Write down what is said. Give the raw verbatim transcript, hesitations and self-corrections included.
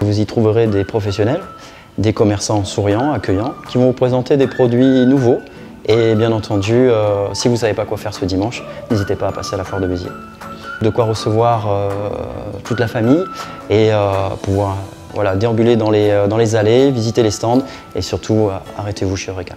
Vous y trouverez des professionnels, des commerçants souriants, accueillants, qui vont vous présenter des produits nouveaux. Et bien entendu, euh, si vous ne savez pas quoi faire ce dimanche, n'hésitez pas à passer à la foire de Béziers. De quoi recevoir euh, toute la famille et euh, pouvoir voilà, déambuler dans les, dans les allées, visiter les stands et surtout, euh, arrêtez-vous chez Eureka.